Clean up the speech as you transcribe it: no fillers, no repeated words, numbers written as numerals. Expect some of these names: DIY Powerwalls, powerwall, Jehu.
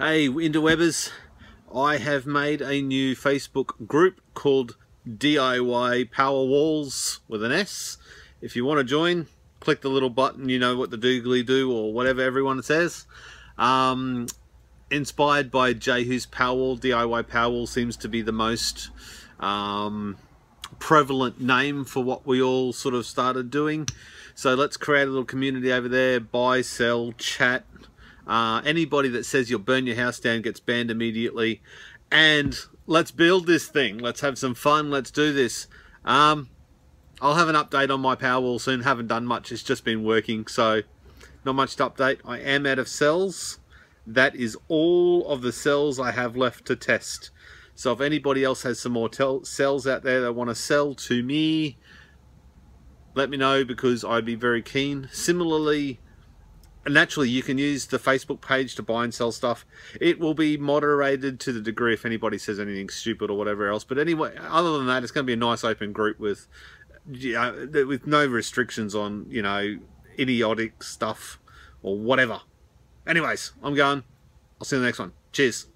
Hey interwebbers, I have made a new Facebook group called DIY Powerwalls with an S. If you want to join, click the little button, you know what the doogly do or whatever everyone says. Inspired by Jehu's Powerwall, DIY Powerwall seems to be the most prevalent name for what we all sort of started doing. So let's create a little community over there, buy, sell, chat. Anybody that says you'll burn your house down gets banned immediately. And let's build this thing. Let's have some fun. Let's do this. I'll have an update on my Powerwall soon. Haven't done much. It's just been working, so not much to update. I am out of cells. That is all of the cells I have left to test. So if anybody else has some more cells out there that want to sell to me, let me know, because I'd be very keen. Similarly, naturally, you can use the Facebook page to buy and sell stuff. It will be moderated to the degree if anybody says anything stupid or whatever else. But anyway, other than that, it's going to be a nice open group with, you know, with no restrictions on, you know, idiotic stuff or whatever. Anyways, I'm going. I'll see you in the next one. Cheers.